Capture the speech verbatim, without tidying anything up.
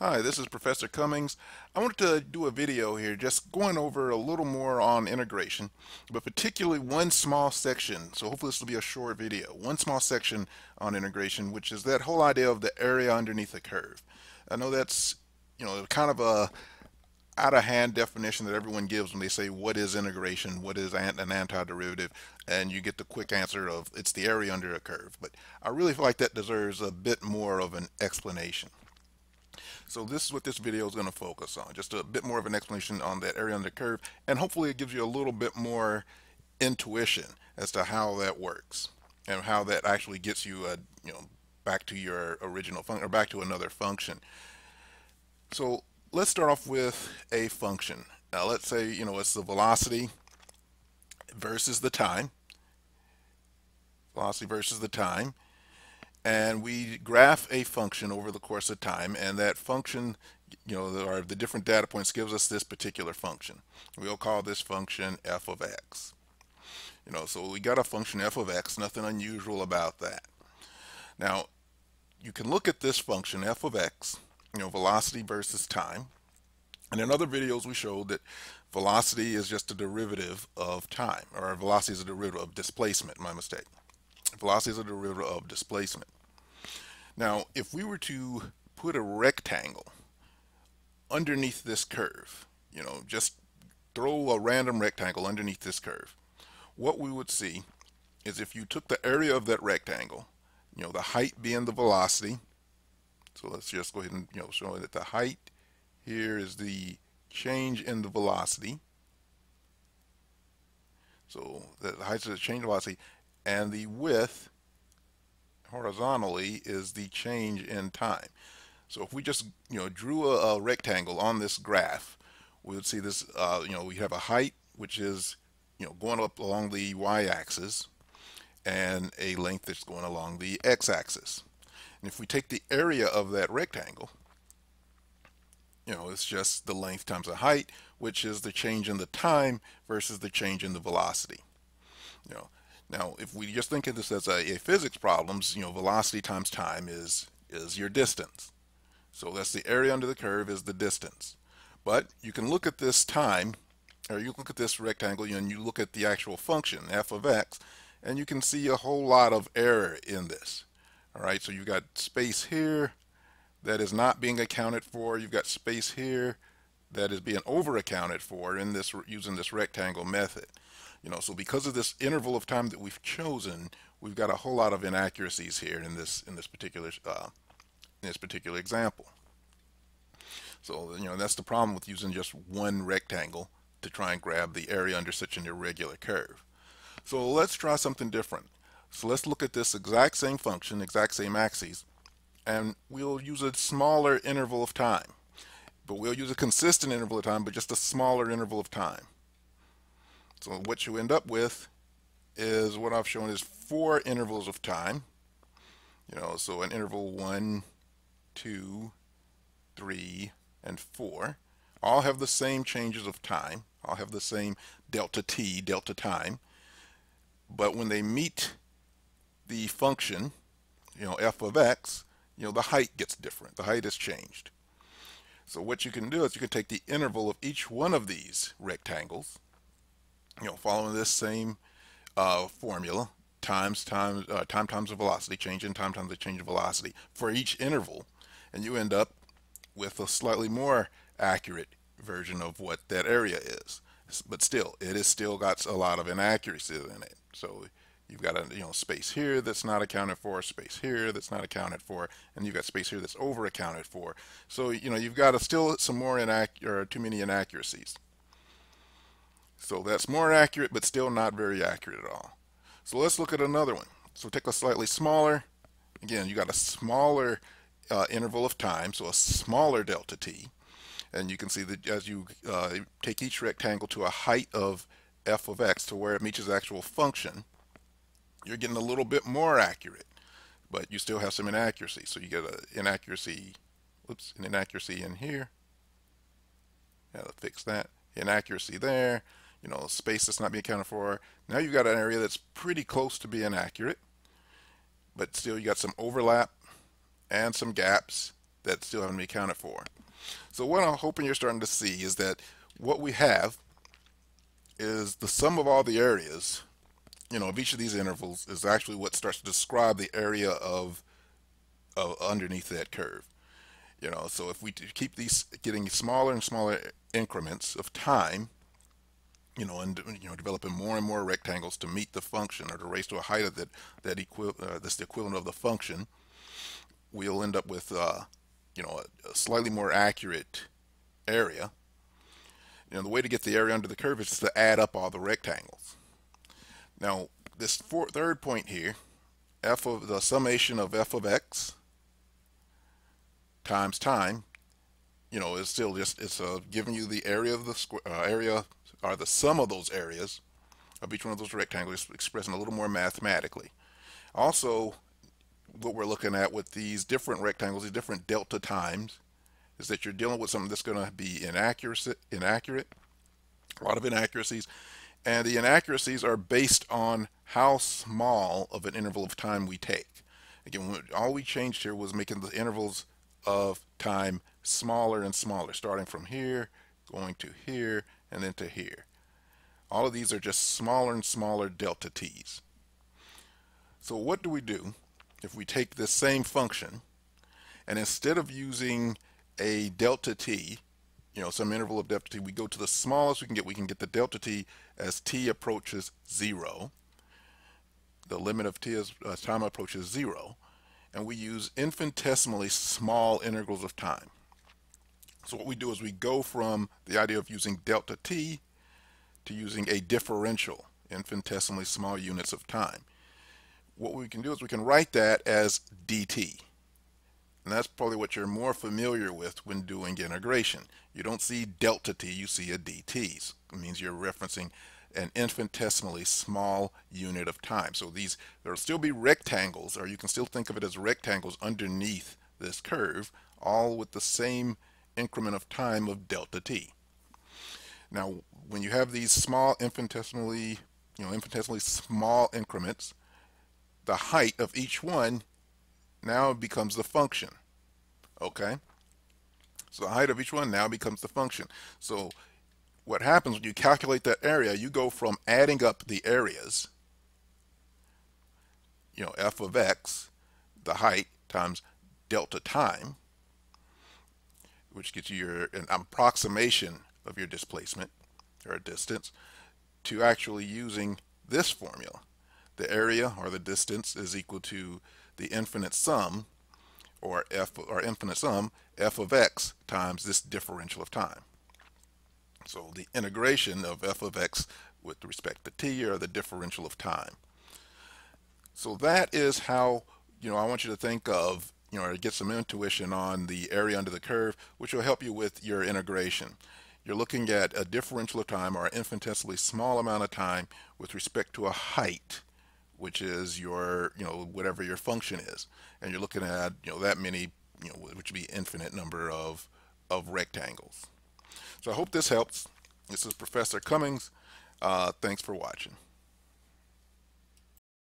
Hi, this is Professor Cummings. I wanted to do a video here just going over a little more on integration, but particularly one small section, so hopefully this will be a short video, one small section on integration, which is that whole idea of the area underneath a curve. I know that's, you know, kind of a out of hand definition that everyone gives when they say what is integration, what is an antiderivative, and you get the quick answer of it's the area under a curve, but I really feel like that deserves a bit more of an explanation. So this is what this video is going to focus on, just a bit more of an explanation on that area under the curve, and hopefully it gives you a little bit more intuition as to how that works and how that actually gets you, uh, you know, back to your original function or back to another function. So let's start off with a function. Now let's say, you know, it's the velocity versus the time, velocity versus the time. And we graph a function over the course of time, and that function, you know, the, or the different data points gives us this particular function. We'll call this function f of x. You know, so we got a function f of x, nothing unusual about that. Now, you can look at this function f of x, you know, velocity versus time. And in other videos we showed that velocity is just a derivative of time, or velocity is a derivative of displacement, my mistake. Velocity is a derivative of displacement. Now, if we were to put a rectangle underneath this curve, you know, just throw a random rectangle underneath this curve, what we would see is if you took the area of that rectangle, you know, the height being the velocity. So let's just go ahead and, you know, show that the height here is the change in the velocity. So the height is the change in velocity. And the width horizontally is the change in time. So if we just, you know, drew a, a rectangle on this graph, we would see this, uh, you know, we have a height, which is, you know, going up along the y-axis, and a length that's going along the x-axis. And if we take the area of that rectangle, you know, it's just the length times the height, which is the change in the time versus the change in the velocity. You know, now, if we just think of this as a, a physics problems, you know, velocity times time is is your distance. So that's the area under the curve is the distance. But you can look at this time, or you look at this rectangle, and you look at the actual function f of x, and you can see a whole lot of error in this. All right, so you've got space here that is not being accounted for. You've got space here that is being over accounted for in this using this rectangle method. You know, so because of this interval of time that we've chosen, we've got a whole lot of inaccuracies here in this in this particular uh, in this particular example. So, you know, that's the problem with using just one rectangle to try and grab the area under such an irregular curve. So let's try something different. So let's look at this exact same function, exact same axes, and we'll use a smaller interval of time. But we'll use a consistent interval of time, but just a smaller interval of time. So what you end up with is what I've shown is four intervals of time, you know, so an interval one, two, three, and four, all have the same changes of time, all have the same delta t, delta time, but when they meet the function, you know, f of x, you know, the height gets different, the height is changed. So what you can do is you can take the interval of each one of these rectangles, you know, following this same uh, formula, times times uh, time times the velocity, change in time times the change in velocity for each interval, and you end up with a slightly more accurate version of what that area is. But still, it has still got a lot of inaccuracies in it. So you've got a, you know, space here that's not accounted for, space here that's not accounted for, and you've got space here that's over accounted for. So, you know, you've got a, still some more inac- or too many inaccuracies. So that's more accurate, but still not very accurate at all. So let's look at another one. So take a slightly smaller, again, you got a smaller uh, interval of time, so a smaller delta t. And you can see that as you uh, take each rectangle to a height of f of x to where it meets its actual function, you're getting a little bit more accurate, but you still have some inaccuracy. So you get an inaccuracy, oops, an inaccuracy in here. Yeah, let's fix that. Inaccuracy there. You know, space that's not being accounted for. Now you've got an area that's pretty close to being accurate, but still you got some overlap and some gaps that still haven't been accounted for. So what I'm hoping you're starting to see is that what we have is the sum of all the areas, you know, of each of these intervals is actually what starts to describe the area of, of underneath that curve. You know, so if we keep these getting smaller and smaller increments of time, you know, and you know, developing more and more rectangles to meet the function or to raise to a height of that that equi uh, that's the equivalent of the function, we'll end up with uh, you know, a, a slightly more accurate area. You know, the way to get the area under the curve is to add up all the rectangles. Now, this four, third point here, f of the summation of f of x times time, you know, is still just it's uh, giving you the area of the square uh, area or the sum of those areas of each one of those rectangles, expressing a little more mathematically. Also, what we're looking at with these different rectangles, these different delta times, is that you're dealing with something that's going to be inaccurate, inaccurate, a lot of inaccuracies, and the inaccuracies are based on how small of an interval of time we take. Again, all we changed here was making the intervals of time smaller and smaller, starting from here, going to here, and then to here. All of these are just smaller and smaller delta t's. So what do we do if we take this same function and instead of using a delta t, you know, some interval of delta t, we go to the smallest we can get. We can get the delta t as t approaches zero. The limit of t as uh, time approaches zero. And we use infinitesimally small integrals of time. So what we do is we go from the idea of using delta t to using a differential, infinitesimally small units of time. What we can do is we can write that as dt. And that's probably what you're more familiar with when doing integration. You don't see delta t, you see a dt. So it means you're referencing an infinitesimally small unit of time. So these, there will still be rectangles, or you can still think of it as rectangles underneath this curve, all with the same increment of time of delta t. Now, when you have these small infinitesimally, you know, infinitesimally small increments, the height of each one now becomes the function. Okay? So the height of each one now becomes the function. So what happens when you calculate that area, you go from adding up the areas, you know, f of x, the height, times delta time, which gets you your, an approximation of your displacement or distance, to actually using this formula. The area or the distance is equal to the infinite sum or f or infinite sum f of x times this differential of time. So the integration of f of x with respect to t or the differential of time. So that is how, you know, I want you to think of, you know, or get some intuition on the area under the curve, which will help you with your integration. You're looking at a differential of time or an infinitesimally small amount of time with respect to a height, which is your, you know, whatever your function is. And you're looking at, you know, that many, you know, which would be infinite number of, of rectangles. So I hope this helps. This is Professor Cummings. Uh, thanks for watching.